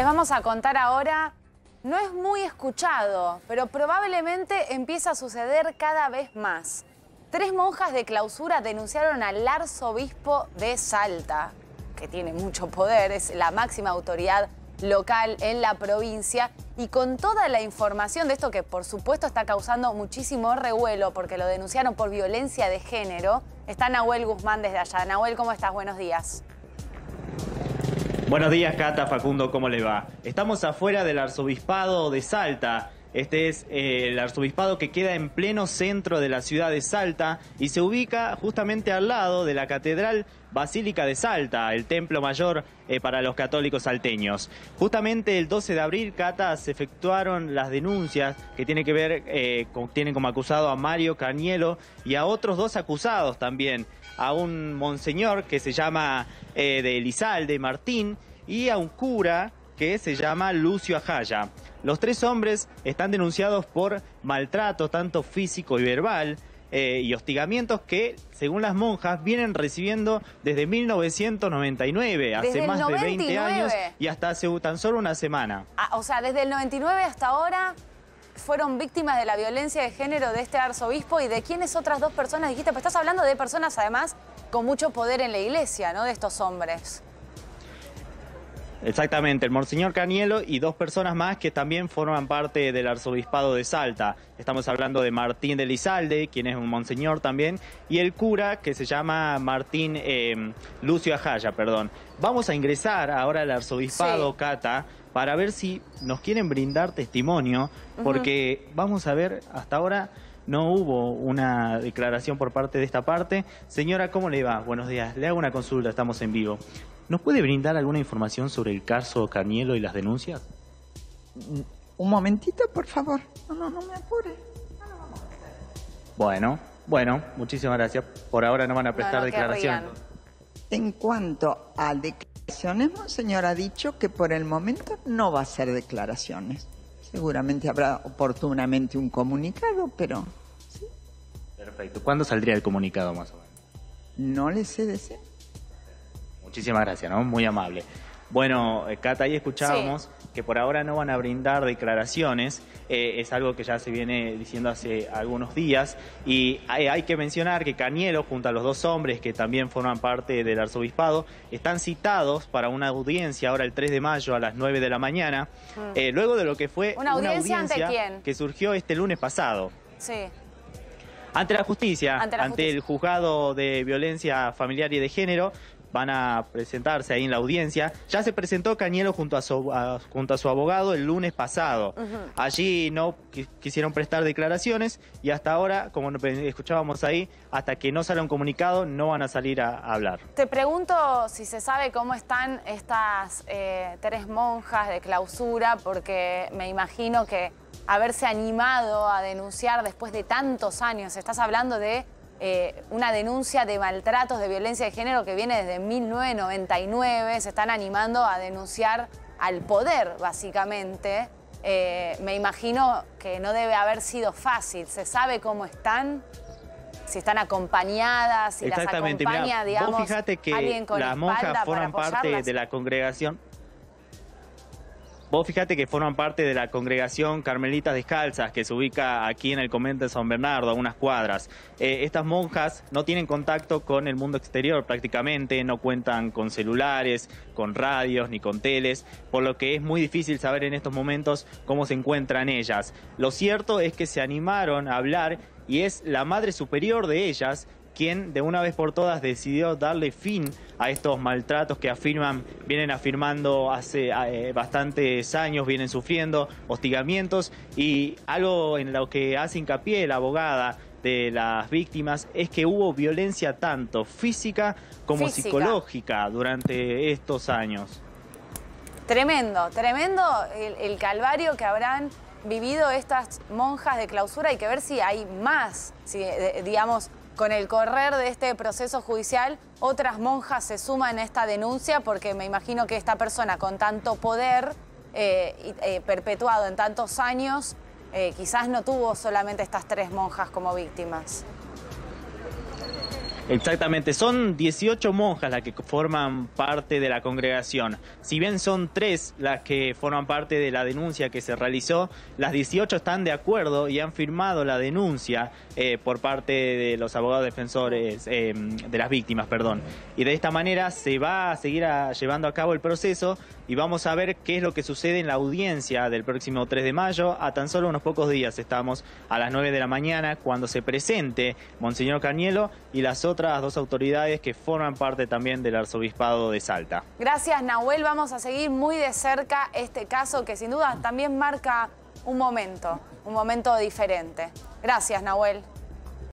les vamos a contar ahora no es muy escuchado, pero probablemente empieza a suceder cada vez más. 3 monjas de clausura denunciaron al arzobispo de Salta, que tiene mucho poder, es la máxima autoridad local en la provincia, y con toda la información de esto que por supuesto está causando muchísimo revuelo porque lo denunciaron por violencia de género, está Nahuel Guzmán desde allá. Nahuel, ¿cómo estás? Buenos días. Buenos días, Cata, Facundo, ¿cómo le va? Estamos afuera del Arzobispado de Salta. Este es el arzobispado que queda en pleno centro de la ciudad de Salta y se ubica justamente al lado de la Catedral Basílica de Salta, el templo mayor para los católicos salteños. Justamente el 12 de abril, Cata, se efectuaron las denuncias que tienen como acusado a Mario Cargnello y a otros 2 acusados también, a un monseñor que se llama de Elizalde Martín y a un cura que se llama Lucio Ajaya. Los 3 hombres están denunciados por maltrato, tanto físico y verbal, y hostigamientos que, según las monjas, vienen recibiendo desde 1999, hace más de 20 años y hasta hace tan solo una semana. Ah, o sea, desde el 99 hasta ahora fueron víctimas de la violencia de género de este arzobispo y de quiénes otras 2 personas dijiste, pues estás hablando de personas además con mucho poder en la iglesia, ¿no? De estos hombres. Exactamente, el Monseñor Cargnello y 2 personas más que también forman parte del Arzobispado de Salta. Estamos hablando de Martín de Elizalde, quien es un monseñor también, y el cura que se llama Lucio Ajaya, perdón. Vamos a ingresar ahora al Arzobispado, sí, Cata, para ver si nos quieren brindar testimonio, porque vamos a ver, hasta ahora no hubo una declaración por parte de esta parte. Señora, ¿cómo le va? Buenos días, le hago una consulta, estamos en vivo. ¿Nos puede brindar alguna información sobre el caso Cargnello y las denuncias? Un momentito, por favor. No me apure. No lo vamos a hacer. Bueno, muchísimas gracias. Por ahora no van a prestar declaración. En cuanto a declaraciones, monseñor ha dicho que por el momento no va a hacer declaraciones. Seguramente habrá oportunamente un comunicado, pero... ¿sí? Perfecto. ¿Cuándo saldría el comunicado, más o menos? No le sé decir. Muchísimas gracias, ¿no? Muy amable. Bueno, Cata, ahí escuchábamos que por ahora no van a brindar declaraciones. Es algo que ya se viene diciendo hace algunos días. Y hay que mencionar que Cargnello, junto a los 2 hombres que también forman parte del arzobispado, están citados para una audiencia ahora el 3 de mayo a las 9 de la mañana. Luego de lo que fue una audiencia ¿ante quién? Que surgió este lunes pasado. Sí. Ante la justicia, ante el juzgado de violencia familiar y de género. Van a presentarse ahí en la audiencia. Ya se presentó Cargnello junto a su abogado el lunes pasado. Allí no quisieron prestar declaraciones y hasta ahora, como escuchábamos ahí, hasta que no salga un comunicado no van a salir a hablar. Te pregunto si se sabe cómo están estas 3 monjas de clausura, porque me imagino que haberse animado a denunciar después de tantos años, estás hablando de... una denuncia de maltratos, de violencia de género que viene desde 1999, se están animando a denunciar al poder, básicamente. Me imagino que no debe haber sido fácil. ¿Se sabe cómo están? Si están acompañadas, si las acompaña, mirá, digamos, vos fíjate que alguien con las monjas forman parte de la congregación. Vos fíjate que forman parte de la congregación Carmelitas Descalzas, que se ubica aquí en el convento de San Bernardo, a unas cuadras. Estas monjas no tienen contacto con el mundo exterior prácticamente, no cuentan con celulares, con radios ni con teles, por lo que es muy difícil saber en estos momentos cómo se encuentran ellas. Lo cierto es que se animaron a hablar y es la madre superior de ellas quien de una vez por todas decidió darle fin a estos maltratos que vienen afirmando hace bastantes años, vienen sufriendo hostigamientos, y algo en lo que hace hincapié la abogada de las víctimas es que hubo violencia tanto física como psicológica durante estos años. Tremendo el calvario que habrán vivido estas monjas de clausura. Hay que ver si hay más, si, digamos, con el correr de este proceso judicial, otras monjas se suman a esta denuncia, porque me imagino que esta persona con tanto poder perpetuado en tantos años, quizás no tuvo solamente estas 3 monjas como víctimas. Exactamente, son 18 monjas las que forman parte de la congregación. Si bien son 3 las que forman parte de la denuncia que se realizó, las 18 están de acuerdo y han firmado la denuncia por parte de los abogados defensores de las víctimas, perdón. Y de esta manera se va a seguir llevando a cabo el proceso y vamos a ver qué es lo que sucede en la audiencia del próximo 3 de mayo. A tan solo unos pocos días estamos, a las 9 de la mañana, cuando se presente Monseñor Cargnello y las otras 2 autoridades que forman parte también del Arzobispado de Salta. Gracias, Nahuel. Vamos a seguir muy de cerca este caso que sin duda también marca un momento diferente. Gracias, Nahuel.